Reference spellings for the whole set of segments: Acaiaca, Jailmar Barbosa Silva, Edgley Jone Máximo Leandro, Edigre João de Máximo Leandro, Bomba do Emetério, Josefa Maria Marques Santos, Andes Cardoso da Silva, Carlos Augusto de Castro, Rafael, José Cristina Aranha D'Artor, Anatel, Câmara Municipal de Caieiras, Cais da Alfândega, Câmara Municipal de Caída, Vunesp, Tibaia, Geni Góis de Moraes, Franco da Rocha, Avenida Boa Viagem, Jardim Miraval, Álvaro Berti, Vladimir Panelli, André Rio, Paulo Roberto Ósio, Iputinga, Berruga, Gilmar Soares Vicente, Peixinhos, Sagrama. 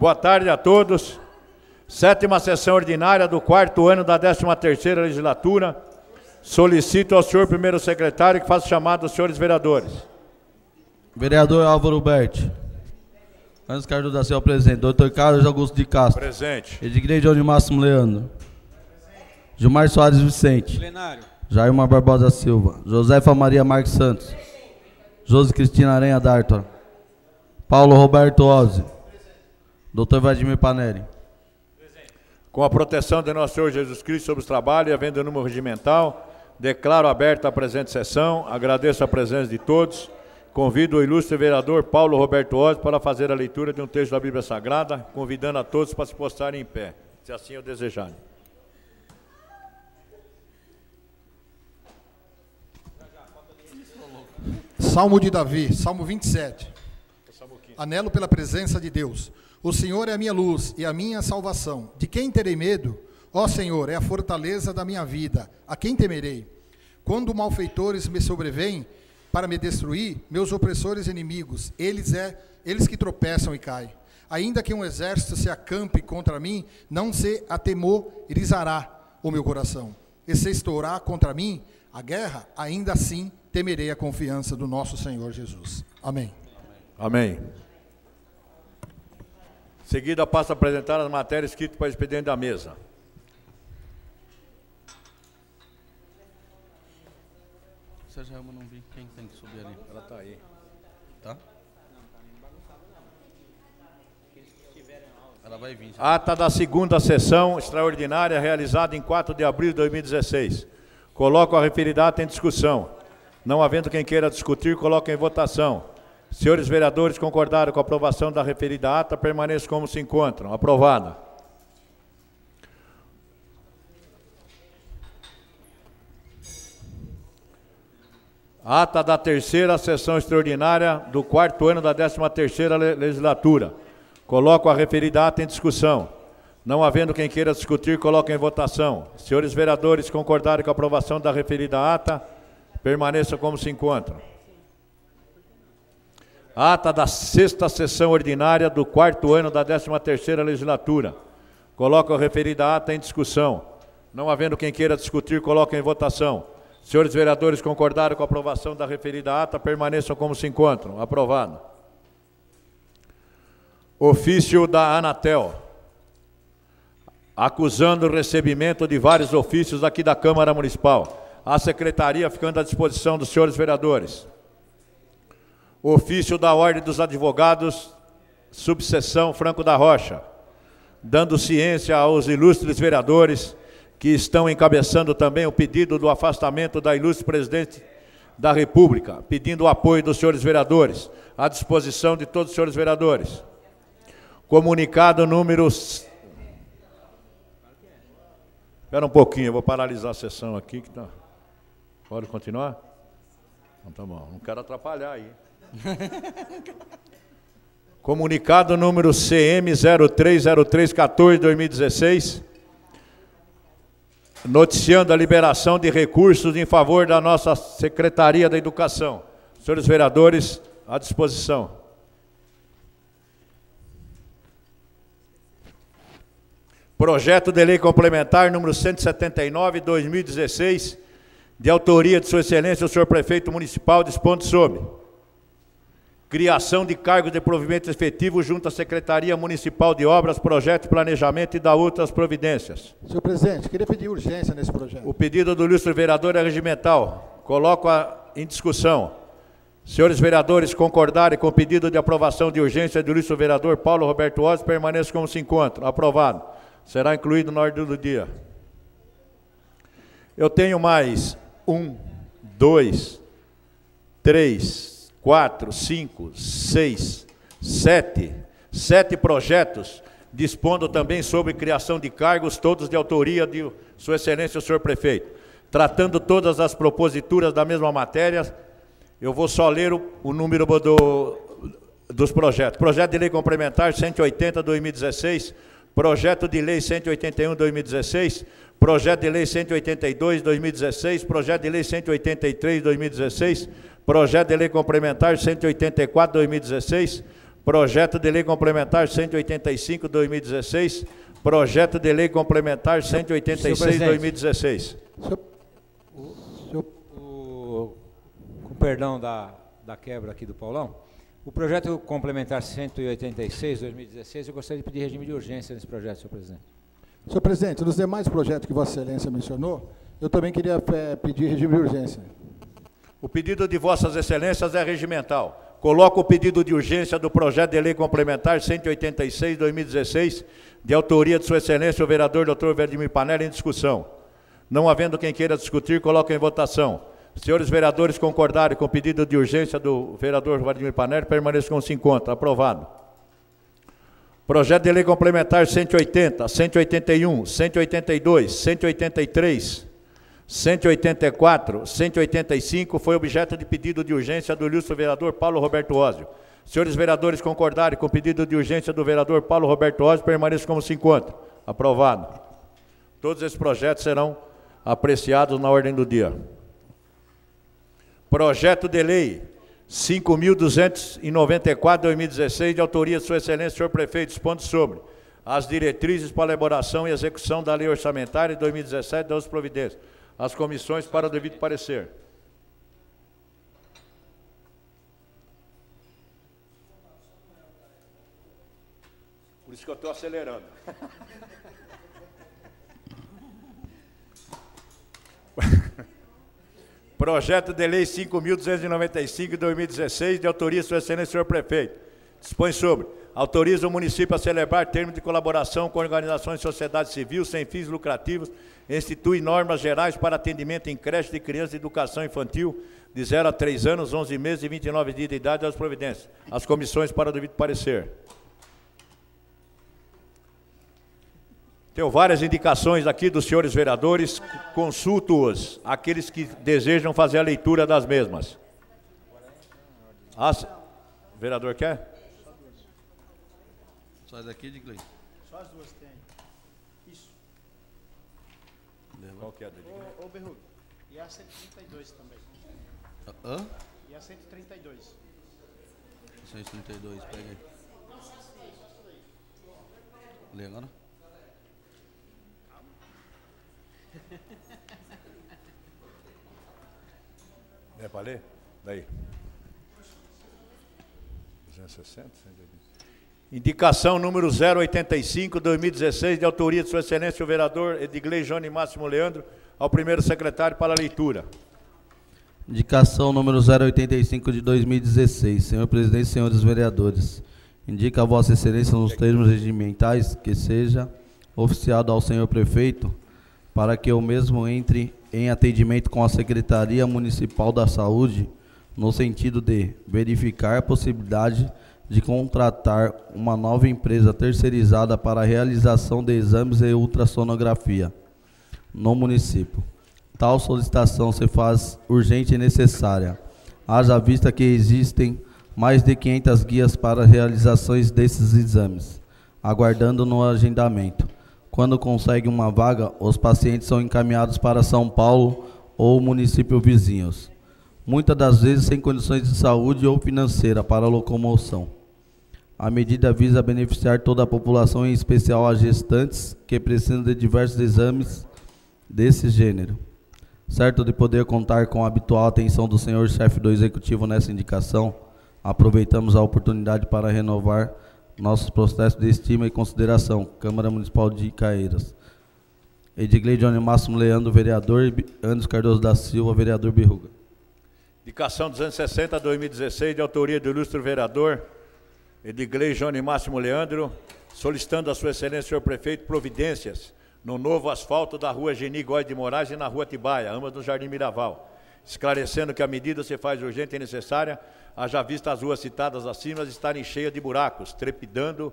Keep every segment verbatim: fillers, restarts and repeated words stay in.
Boa tarde a todos. Sétima sessão ordinária do quarto ano da décima terceira legislatura. Solicito ao senhor primeiro secretário que faça chamada aos senhores vereadores. Vereador Álvaro Berti. Andes Cardoso da Silva, presente. doutor Carlos Augusto de Castro. Presente. Edigre João de Máximo Leandro. Presente. Gilmar Soares Vicente. Plenário. Jailmar Barbosa Silva. Josefa Maria Marques Santos. Presente. José Cristina Aranha D'Artor. Paulo Roberto Ósio. doutor Vladimir Panelli. Presente. Com a proteção de nosso Senhor Jesus Cristo sobre os trabalhos e havendo número regimental, declaro aberta a presente sessão. Agradeço a presença de todos. Convido o ilustre vereador Paulo Roberto Ósio para fazer a leitura de um texto da Bíblia Sagrada, convidando a todos para se postarem em pé, se assim o desejarem. Salmo de Davi, Salmo vinte e sete. Anelo pela presença de Deus. O Senhor é a minha luz e a minha salvação. De quem terei medo? Ó Senhor, é a fortaleza da minha vida. A quem temerei? Quando malfeitores me sobrevêm, para me destruir, meus opressores e inimigos, eles é, eles que tropeçam e caem. Ainda que um exército se acampe contra mim, não se atemorizará o meu coração. E se estourar contra mim a guerra, ainda assim temerei a confiança do nosso Senhor Jesus. Amém. Amém. Seguida, passo a apresentar as matérias escritas para o expediente da mesa. Seja eu não vi quem tem que subir ali. Ela está aí. Tá? Não, tá nem bagunçada, não. Ela vai vir. Ata da segunda sessão extraordinária realizada em quatro de abril de dois mil e dezesseis. Coloco a referida ata em discussão. Não havendo quem queira discutir, coloco em votação. Senhores vereadores, concordaram com a aprovação da referida ata, permaneçam como se encontram. Aprovada. Ata da terceira sessão extraordinária do quarto ano da décima terceira legislatura. Coloco a referida ata em discussão. Não havendo quem queira discutir, coloco em votação. Senhores vereadores, concordarem com a aprovação da referida ata, permaneçam como se encontram. Ata da sexta sessão ordinária do quarto ano da décima terceira legislatura. Coloco a referida ata em discussão. Não havendo quem queira discutir, coloco em votação. Senhores vereadores, concordaram com a aprovação da referida ata, permaneçam como se encontram. Aprovado. Ofício da Anatel, acusando o recebimento de vários ofícios aqui da Câmara Municipal. A Secretaria ficando à disposição dos senhores vereadores. Ofício da Ordem dos Advogados, subseção Franco da Rocha, dando ciência aos ilustres vereadores que estão encabeçando também o pedido do afastamento da ilustre presidente da República, pedindo o apoio dos senhores vereadores, à disposição de todos os senhores vereadores. Comunicado número... Espera um pouquinho, eu vou paralisar a sessão aqui. Que tá... Pode continuar? Então tá bom, não quero atrapalhar aí. Comunicado número C M zero três zero três traço quatorze traço dois mil e dezesseis, noticiando a liberação de recursos em favor da nossa Secretaria da Educação. Senhores vereadores, à disposição. Projeto de Lei Complementar número cento e setenta e nove traço dois mil e dezesseis, de autoria de Sua Excelência o senhor Prefeito Municipal, dispondo sobre criação de cargos de provimento efetivo junto à Secretaria Municipal de Obras, Projeto e Planejamento e da outras providências. Senhor presidente, queria pedir urgência nesse projeto. O pedido do ilustre vereador é regimental. Coloco-a em discussão. Senhores vereadores, concordarem com o pedido de aprovação de urgência do ilustre vereador Paulo Roberto Ósio, permaneçam como se encontram. Aprovado. Será incluído na ordem do dia. Eu tenho mais um, dois, três... quatro, cinco, seis, sete, sete projetos, dispondo também sobre criação de cargos, todos de autoria de Sua Excelência o senhor Prefeito. Tratando todas as proposituras da mesma matéria, eu vou só ler o, o número do, dos projetos. Projeto de Lei Complementar cento e oitenta traço dois mil e dezesseis, Projeto de Lei cento e oitenta e um traço dois mil e dezesseis, Projeto de Lei cento e oitenta e dois traço dois mil e dezesseis, Projeto de Lei cento e oitenta e três traço dois mil e dezesseis, Projeto de Lei Complementar cento e oitenta e quatro traço dois mil e dezesseis, Projeto de Lei Complementar cento e oitenta e cinco barra dois mil e dezesseis, Projeto de Lei Complementar cento e oitenta e seis barra dois mil e dezesseis. Com perdão da, da quebra aqui do Paulão, o Projeto Complementar cento e oitenta e seis barra dois mil e dezesseis, eu gostaria de pedir regime de urgência nesse projeto, senhor presidente. Senhor presidente, nos demais projetos que Vossa Excelência mencionou, eu também queria é, pedir regime de urgência. O pedido de Vossas Excelências é regimental. Coloco o pedido de urgência do Projeto de Lei Complementar cento e oitenta e seis barra dois mil e dezesseis, de autoria de Sua Excelência, o vereador doutor Vladimir Panelli, em discussão. Não havendo quem queira discutir, coloco em votação. Senhores vereadores concordarem com o pedido de urgência do vereador Vladimir Panelli, permaneçam como se encontra. Aprovado. Projeto de Lei Complementar cento e oitenta, cento e oitenta e um, cento e oitenta e dois, cento e oitenta e três, cento e oitenta e quatro, cento e oitenta e cinco foi objeto de pedido de urgência do ilustre vereador Paulo Roberto Ósio. Senhores vereadores concordarem com o pedido de urgência do vereador Paulo Roberto Ósio, permaneçam como se encontra. Aprovado. Todos esses projetos serão apreciados na ordem do dia. Projeto de Lei cinco mil duzentos e noventa e quatro barra dois mil e dezesseis, de autoria de Sua Excelência, senhor prefeito, expondo sobre as diretrizes para elaboração e execução da Lei Orçamentária de dois mil e dezessete das providências. As comissões para o devido parecer. Por isso que eu estou acelerando. Projeto de Lei cinco mil duzentos e noventa e cinco barra dois mil e dezesseis, de autoria de Sua Excelência, senhor prefeito. Dispõe sobre: autoriza o município a celebrar termo de colaboração com organizações de sociedade civil sem fins lucrativos, institui normas gerais para atendimento em creche de crianças de educação infantil de zero a três anos, onze meses e vinte e nove dias de idade das providências. As comissões para o devido parecer. Tenho várias indicações aqui dos senhores vereadores, consulto-os, aqueles que desejam fazer a leitura das mesmas. As... O vereador quer? Sai daqui, Edgley. Só as duas tem. Isso. Qual que é a dele? Ô, Berruga, e a cento e trinta e dois também. Hã? E a cento e trinta e dois. cento e trinta e dois, pega aí. Não, só essa daí, só essa daí. Lê agora. É para ler? Daí. duzentos e sessenta, cento e oitenta. Indicação número zero oitenta e cinco barra dois mil e dezesseis, de autoria de Sua Excelência, o vereador Edgley Jone Máximo Leandro, ao primeiro secretário para a leitura. Indicação número zero oitenta e cinco de dois mil e dezesseis, senhor presidente e senhores vereadores. Indica a Vossa Excelência nos termos regimentais que seja oficiado ao senhor prefeito para que o mesmo entre em atendimento com a Secretaria Municipal da Saúde, no sentido de verificar a possibilidade de contratar uma nova empresa terceirizada para a realização de exames e ultrassonografia no município. Tal solicitação se faz urgente e necessária, haja vista que existem mais de quinhentas guias para realizações desses exames, aguardando no agendamento. Quando consegue uma vaga, os pacientes são encaminhados para São Paulo ou municípios vizinhos, muitas das vezes sem condições de saúde ou financeira para a locomoção. A medida visa beneficiar toda a população, em especial as gestantes, que precisam de diversos exames desse gênero. Certo de poder contar com a habitual atenção do senhor chefe do Executivo nessa indicação, aproveitamos a oportunidade para renovar nossos processos de estima e consideração. Câmara Municipal de Caieiras. Edgley Jone Máximo Leandro, vereador, e Andes Cardoso da Silva, vereador Berruga. Indicação duzentos e sessenta barra dois mil e dezesseis, de autoria do ilustre vereador Edgley Jone Máximo Leandro, solicitando a Sua Excelência, senhor prefeito, providências no novo asfalto da rua Geni Góis de Moraes e na rua Tibaia, ambas do Jardim Miraval, esclarecendo que a medida se faz urgente e necessária, haja vista as ruas citadas acima estarem cheias de buracos, trepidando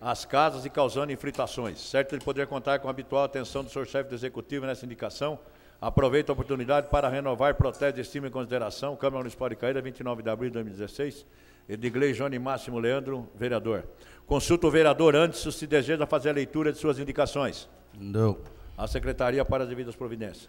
as casas e causando infiltrações. Certo de poder contar com a habitual atenção do senhor chefe do Executivo nessa indicação, aproveito a oportunidade para renovar protesto de estima e consideração. Câmara Municipal de Caída, vinte e nove de abril de dois mil e dezesseis. Edgley Jone Máximo Leandro, vereador. Consulta o vereador antes se deseja fazer a leitura de suas indicações. Não. A Secretaria para as devidas providências.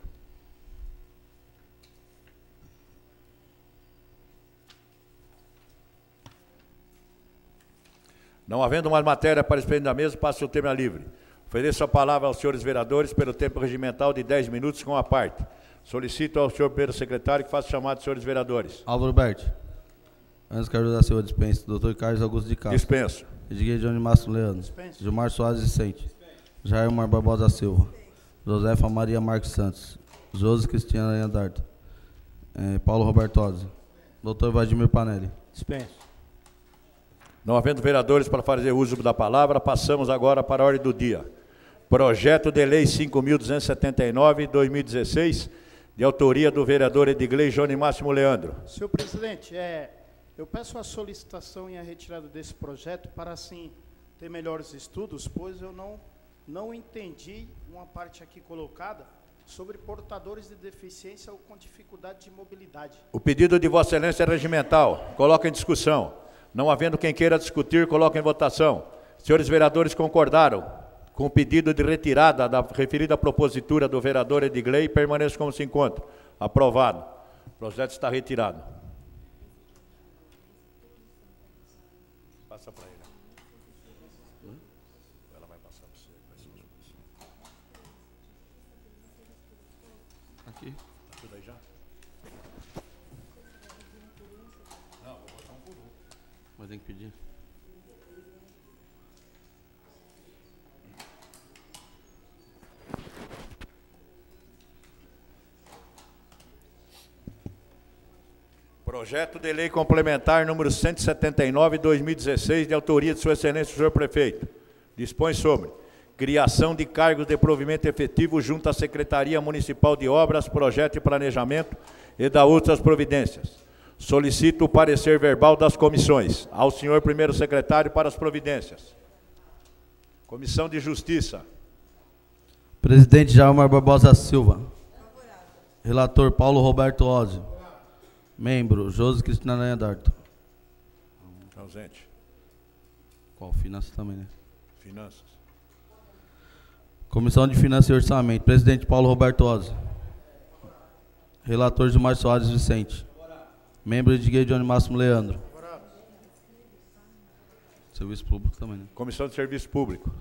Não havendo mais matéria para expediente da mesa, passo o termo à livre. Ofereço a palavra aos senhores vereadores pelo tempo regimental de dez minutos com a parte. Solicito ao senhor primeiro secretário que faça chamada dos senhores vereadores. Álvaro Berti. Andes Cardoso da Silva, dispenso. doutor Carlos Augusto de Castro. Dispenso. Edgley Jone Máximo Leandro. Dispenso. Gilmar Soares Vicente. Dispenso. Jailmar Barbosa Silva. Dispenso. Josefa Maria Marques Santos. José Cristina Aranha D'Artor. É, Paulo Roberto Ósio. doutor Vladimir Panelli. Dispenso. Não havendo vereadores para fazer uso da palavra, passamos agora para a ordem do dia. Projeto de Lei cinco mil duzentos e setenta e nove, dois mil e dezesseis, de autoria do vereador Edgley Jone Máximo Leandro. Senhor presidente, é, eu peço a solicitação e a retirada desse projeto para, assim, ter melhores estudos, pois eu não, não entendi uma parte aqui colocada sobre portadores de deficiência ou com dificuldade de mobilidade. O pedido de Vossa Excelência é regimental. Coloca em discussão. Não havendo quem queira discutir, coloco em votação. Senhores vereadores concordaram com o pedido de retirada da referida propositura do vereador Edgley e permaneço como se encontra. Aprovado. O projeto está retirado. Passa para ele. Ela vai passar para você. Aqui. Está tudo aí já? Mas tem que pedir. Projeto de Lei Complementar número cento e setenta e nove, dois mil e dezesseis, de autoria de Sua Excelência, o senhor Prefeito. Dispõe sobre criação de cargos de provimento efetivo junto à Secretaria Municipal de Obras, Projeto e Planejamento e da outras providências. Solicito o parecer verbal das comissões. Ao senhor primeiro secretário para as providências. Comissão de Justiça. Presidente Jailmar Barbosa Silva. Relator Paulo Roberto Ósio. Membro José Cristina Aranha D'Artor. Ausente. Qual? Finanças também, né? Finanças. Comissão de Finanças e Orçamento. Presidente Paulo Roberto Ósio. Relator Gilmar Soares Vicente. Membro Edgley Jone Máximo Leandro. Favorável. Serviço Público também, né? Comissão de Serviço Público.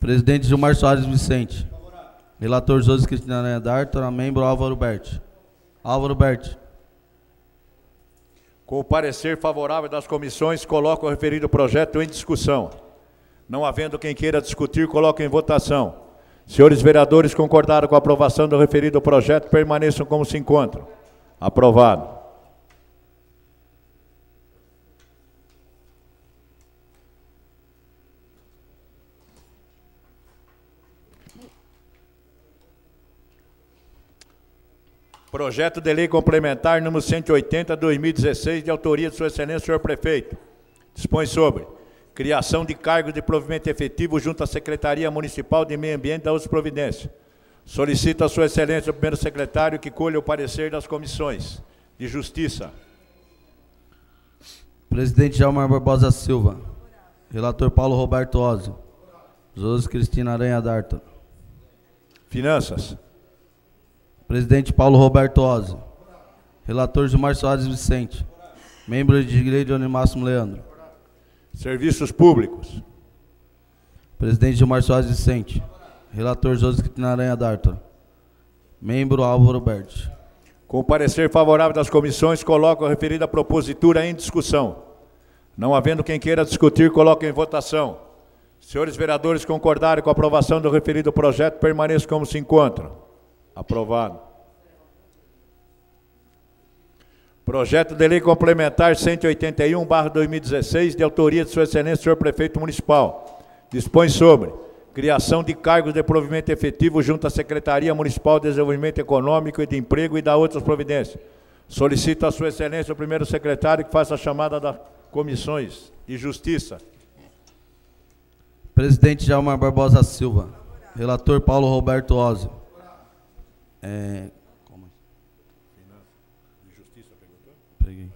Presidente Gilmar Soares Vicente. Favorável. Relator José Cristina Aranha D'Artor. Membro Álvaro Berti. Álvaro Berti. Com o parecer favorável das comissões, coloco o referido projeto em discussão. Não havendo quem queira discutir, coloco em votação. Senhores vereadores concordaram com a aprovação do referido projeto, permaneçam como se encontram. Aprovado. Projeto de Lei Complementar número cento e oitenta, dois mil e dezesseis, de autoria de Sua Excelência, senhor Prefeito. Dispõe sobre criação de cargos de provimento efetivo junto à Secretaria Municipal de Meio Ambiente da Uso Providência. Solicito a Sua Excelência, o primeiro secretário, que colha o parecer das comissões de Justiça. Presidente Jailmar Barbosa Silva. Relator Paulo Roberto Ósio. José Cristina Aranha D'Artor. Finanças. Presidente Paulo Roberto Ósio. Relator Gilmar Soares Vicente. Membro de Edgley Jone Máximo Leandro. Serviços Públicos. Presidente Gilmar Soares Vicente. Relator José Cristina Aranha D'Artor. Membro Álvaro Berti. Com o parecer favorável das comissões, coloco a referida propositura em discussão. Não havendo quem queira discutir, coloco em votação. Senhores vereadores concordarem com a aprovação do referido projeto, permaneçam como se encontram. Aprovado. Projeto de Lei Complementar cento e oitenta e um, barra dois mil e dezesseis, de autoria de Sua Excelência, senhor Prefeito Municipal. Dispõe sobre criação de cargos de provimento efetivo junto à Secretaria Municipal de Desenvolvimento Econômico e de Emprego e da outras providências. Solicito a Sua Excelência, o primeiro secretário, que faça a chamada das comissões de Justiça. Presidente Jailmar Barbosa Silva. Relator Paulo Roberto Ósio. É, como? De Justiça, perguntou? Peguei.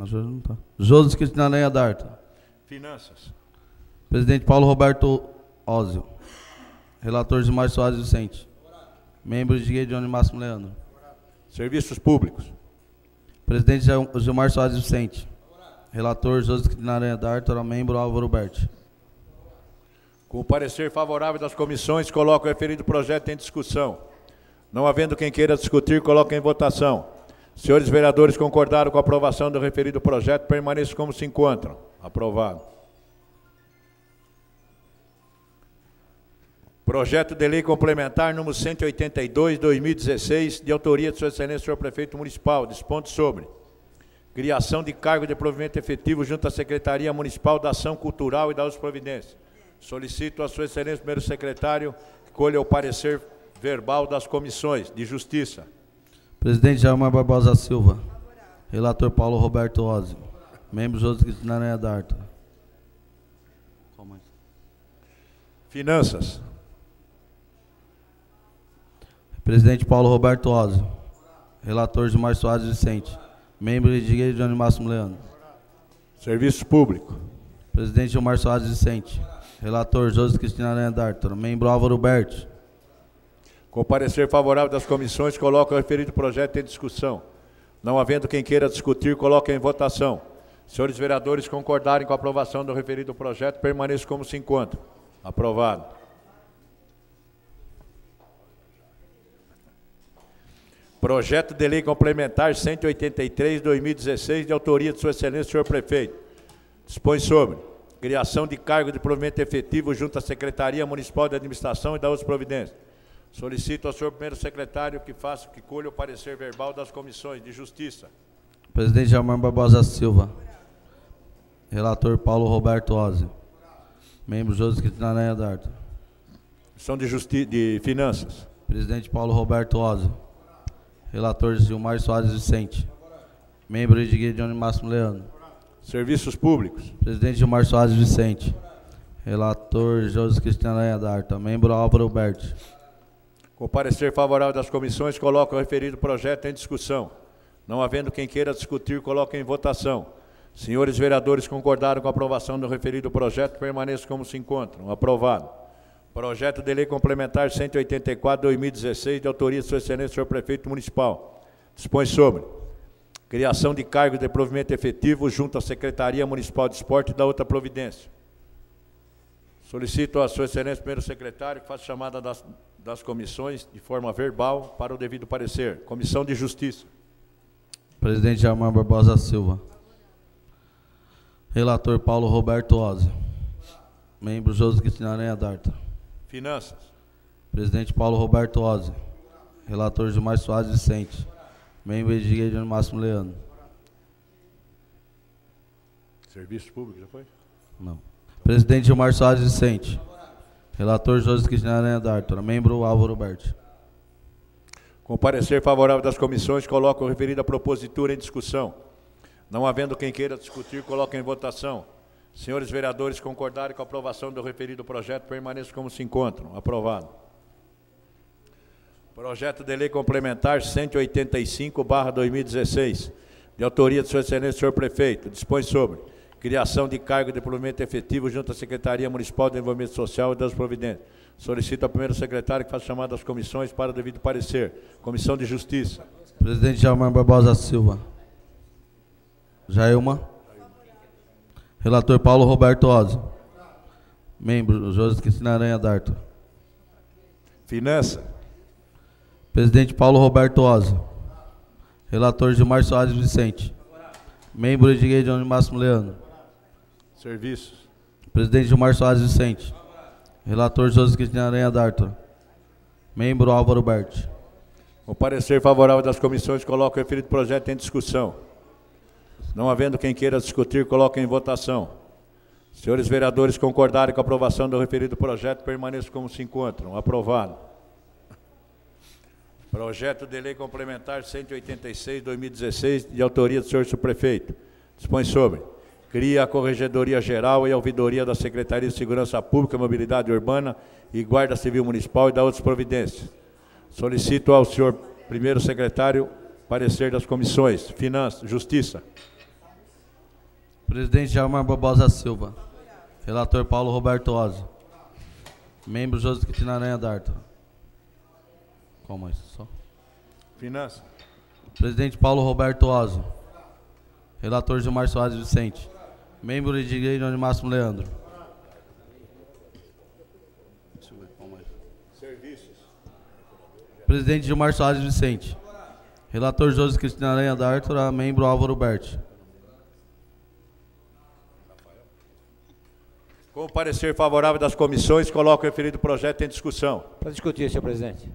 A Jose não está. José Cristina Aranha D'Artor. Finanças. Presidente Paulo Roberto Ósio. Relator Gilmar Soares Vicente. Membro de Edgley Jone Máximo Leandro. Serviços Públicos. Presidente Gilmar Soares Vicente. Relator José Cristina Aranha D'Artor, membro Álvaro Berti. Com o parecer favorável das comissões, coloco o referido projeto em discussão. Não havendo quem queira discutir, coloco em votação. Senhores vereadores, concordaram com a aprovação do referido projeto, permaneçam como se encontram. Aprovado. Projeto de lei complementar número cento e oitenta e dois, dois mil e dezesseis, de autoria de Sua Excelência, Senhor Prefeito Municipal, dispondo sobre criação de cargo de provimento efetivo junto à Secretaria Municipal da Ação Cultural e da Uso Providência. Solicito a Sua Excelência, primeiro secretário, que colha o parecer verbal das comissões de Justiça. Presidente Jailmar Barbosa Silva. Relator Paulo Roberto Ósio. Membro José Cristina Aranha D'Artor. Finanças. Presidente Paulo Roberto Ósio. Relator Gilmar Soares Vicente. Membro Edigre João de Máximo Leandro. Serviço Público. Presidente Gilmar Soares Vicente. Relator José Cristina Aranha D'Artor. Membro Álvaro Berti. Com o parecer favorável das comissões, coloca o referido projeto em discussão. Não havendo quem queira discutir, coloca em votação. Senhores vereadores, concordarem com a aprovação do referido projeto, permaneçam como se encontram. Aprovado. Projeto de lei complementar cento e oitenta e três, dois mil e dezesseis, de autoria de Sua Excelência, Senhor Prefeito. Dispõe sobre criação de cargo de provimento efetivo junto à Secretaria Municipal de Administração e da Uso Providência. Solicito ao senhor primeiro secretário que faça, que colha o parecer verbal das comissões de Justiça. Presidente Jailmar Barbosa Silva. Relator Paulo Roberto Ósio. Membro José Cristina Aranha D'Artor. Comissão de, Justi de Finanças. Presidente Paulo Roberto Ósio. Relator Gilmar Soares Vicente. Membro Edigre Jone Máximo Leandro. Serviços Públicos. Presidente Gilmar Soares Vicente. Relator José Cristina Aranha D'Artor. Membro Álvaro Berti. Com o parecer favorável das comissões, coloca o referido projeto em discussão. Não havendo quem queira discutir, coloca em votação. Senhores vereadores, concordaram com a aprovação do referido projeto, permaneçam como se encontram. Aprovado. Projeto de lei complementar cento e oitenta e quatro, dois mil e dezesseis, de autoria de Sua Excelência, Senhor Prefeito Municipal. Dispõe sobre criação de cargo de provimento efetivo junto à Secretaria Municipal de Esporte e da outra providência. Solicito a Sua Excelência, primeiro secretário, que faça chamada das... das comissões, de forma verbal, para o devido parecer. Comissão de Justiça. Presidente Jailmar Barbosa Silva. Relator Paulo Roberto Ósio. Membro José Cristina Aranha D'Artor. Finanças. Presidente Paulo Roberto Ósio. Relator Gilmar Soares Vicente. Membro Edigre João de Máximo Leandro. Serviço Público, já foi? Não. Presidente Gilmar Soares Vicente. Relator José Cristina Aranha D'Artor. Membro Álvaro Berti. Com o parecer favorável das comissões, coloco a referida propositura em discussão. Não havendo quem queira discutir, coloco em votação. Senhores vereadores, concordarem com a aprovação do referido projeto, permaneçam como se encontram. Aprovado. Projeto de lei complementar cento e oitenta e cinco, barra dois mil e dezesseis, de autoria de Sua Excelência, Senhor Prefeito. Dispõe sobre criação de cargo de provimento efetivo junto à Secretaria Municipal de Desenvolvimento Social e das Providências. Solicito ao primeiro secretário que faça chamada das comissões para o devido parecer. Comissão de Justiça. Presidente Jailmar Barbosa Silva. Jailma. Relator Paulo Roberto Ósio. Membro José Cristina Aranha D'Artor. Finança. Presidente Paulo Roberto Ósio. Relator Gilmar Soares Vicente. Membro Edigre João de Máximo Leandro. Serviços. Presidente Gilmar Soares Vicente. Relator José Cristina Aranha D'Artor. Membro Álvaro Berti. O parecer favorável das comissões, coloca o referido projeto em discussão. Não havendo quem queira discutir, coloca em votação. Senhores vereadores, concordarem com a aprovação do referido projeto, permaneçam como se encontram. Aprovado. Projeto de lei complementar cento e oitenta e seis, dois mil e dezesseis, de autoria do senhor subprefeito. Dispõe sobre cria a Corregedoria Geral e a Ouvidoria da Secretaria de Segurança Pública, Mobilidade Urbana e Guarda Civil Municipal e da outras providências. Solicito ao senhor primeiro secretário parecer das comissões. Finanças, Justiça. Presidente Jailmar Barbosa Silva. Relator Paulo Roberto Ósio. Membro José Cristina Aranha D'Artor. Qual mais? Só? Finanças. Presidente Paulo Roberto Ósio. Relator Gilmar Soares Vicente. Membro Edigre João de Máximo Leandro. Presidente Gilmar Soares Vicente. Relator José Cristina Aranha D'Artor. Membro Álvaro Berti. Com o parecer favorável das comissões, coloco o referido projeto em discussão. Para discutir, senhor presidente.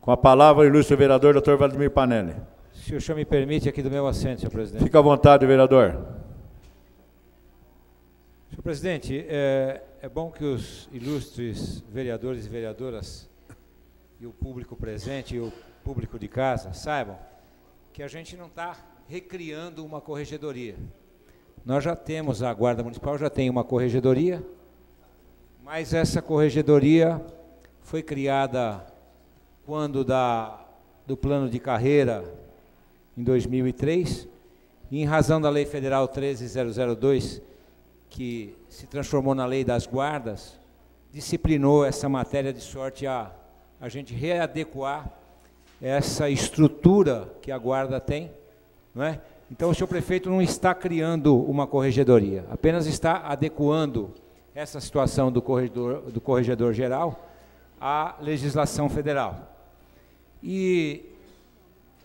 Com a palavra, o ilustre vereador doutor Vladimir Panelli. Se o senhor me permite, aqui do meu assento, senhor presidente. Fica à vontade, vereador. Senhor presidente, é, é bom que os ilustres vereadores e vereadoras e o público presente e o público de casa saibam que a gente não está recriando uma corregedoria. Nós já temos, a Guarda Municipal já tem uma corregedoria, mas essa corregedoria foi criada quando da, do plano de carreira em dois mil e três, e em razão da Lei Federal treze mil e dois, que se transformou na Lei das Guardas, disciplinou essa matéria de sorte a a gente readequar essa estrutura que a Guarda tem, não é? Então, o senhor prefeito não está criando uma corregedoria, apenas está adequando essa situação do corregedor, do corregedor geral à legislação federal. E,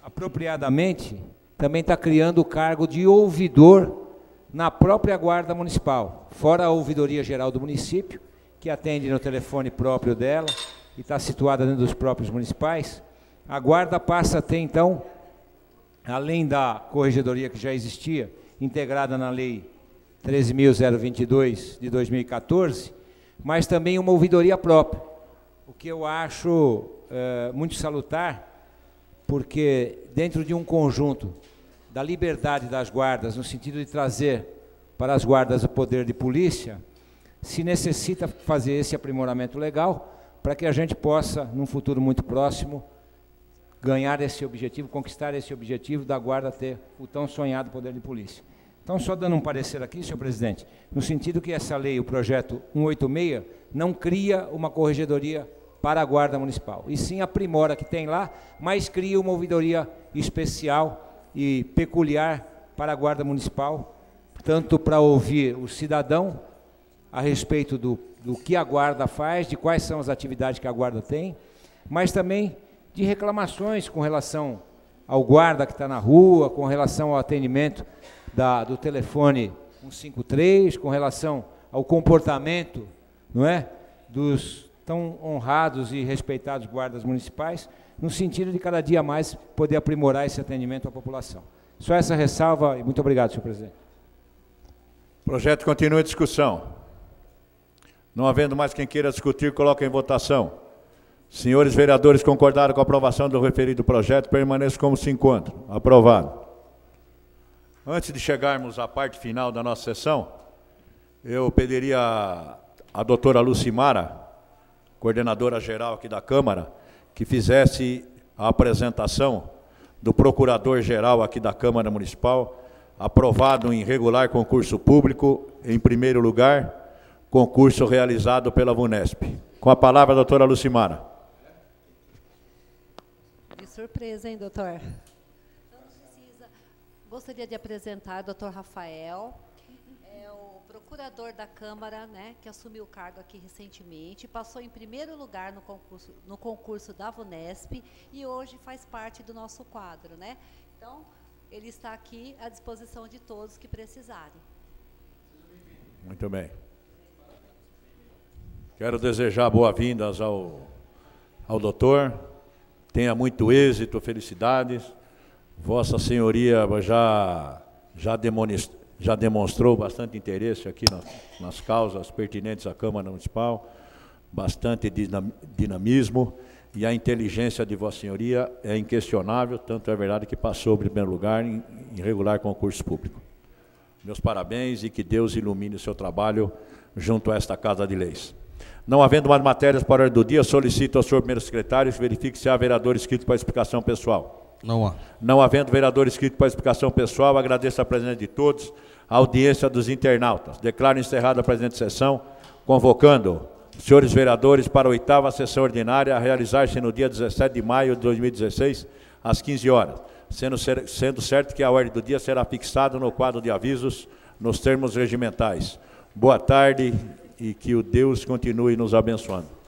apropriadamente, também está criando o cargo de ouvidor na própria Guarda Municipal, fora a Ouvidoria Geral do município, que atende no telefone próprio dela e está situada dentro dos próprios municipais. A Guarda passa a ter, então, além da corregedoria que já existia, integrada na Lei treze mil e vinte e dois de dois mil e quatorze, mas também uma ouvidoria própria, o que eu acho é, muito salutar, porque dentro de um conjunto da liberdade das guardas, no sentido de trazer para as guardas o poder de polícia, se necessita fazer esse aprimoramento legal para que a gente possa, num futuro muito próximo, ganhar esse objetivo, conquistar esse objetivo da Guarda ter o tão sonhado poder de polícia. Então, só dando um parecer aqui, senhor presidente, no sentido que essa lei, o projeto cento e oitenta e seis, não cria uma corregedoria para a Guarda Municipal, e sim aprimora a que tem lá, mas cria uma ouvidoria especial e peculiar para a Guarda Municipal, tanto para ouvir o cidadão a respeito do, do que a Guarda faz, de quais são as atividades que a Guarda tem, mas também de reclamações com relação ao guarda que está na rua, com relação ao atendimento da, do telefone cento e cinquenta e três, com relação ao comportamento, não é, dos tão honrados e respeitados guardas municipais, no sentido de cada dia mais poder aprimorar esse atendimento à população. Só essa ressalva e muito obrigado, senhor presidente. O projeto continua em discussão. Não havendo mais quem queira discutir, coloco em votação. Senhores vereadores, concordaram com a aprovação do referido projeto, permaneçam como se encontram. Aprovado. Antes de chegarmos à parte final da nossa sessão, eu pediria a, a doutora Lucimara, coordenadora geral aqui da Câmara, que fizesse a apresentação do procurador-geral aqui da Câmara Municipal, aprovado em regular concurso público, em primeiro lugar, concurso realizado pela Vunesp. Com a palavra, a doutora Lucimara. Surpresa, hein, doutor? Então, precisa. Gostaria de apresentar o doutor Rafael, é o procurador da Câmara, né, que assumiu o cargo aqui recentemente, passou em primeiro lugar no concurso, no concurso da Vunesp e hoje faz parte do nosso quadro, né? Então, ele está aqui à disposição de todos que precisarem. Muito bem. Quero desejar boas-vindas ao, ao doutor. Tenha muito êxito, felicidades. Vossa Senhoria já, já, já demonstrou bastante interesse aqui nas, nas causas pertinentes à Câmara Municipal, bastante dinamismo, e a inteligência de Vossa Senhoria é inquestionável, tanto é verdade que passou em primeiro lugar em, em regular concurso público. Meus parabéns e que Deus ilumine o seu trabalho junto a esta Casa de Leis. Não havendo mais matérias para a hora do dia, solicito ao senhor primeiro secretário que verifique se há vereador inscrito para explicação pessoal. Não há. Não havendo vereador inscrito para explicação pessoal, agradeço a presença de todos, a audiência dos internautas. Declaro encerrada a presente sessão, convocando os senhores vereadores para a oitava sessão ordinária a realizar-se no dia dezessete de maio de dois mil e dezesseis, às quinze horas. sendo, ser, sendo certo que a ordem do dia será fixada no quadro de avisos nos termos regimentais. Boa tarde e que o Deus continue nos abençoando.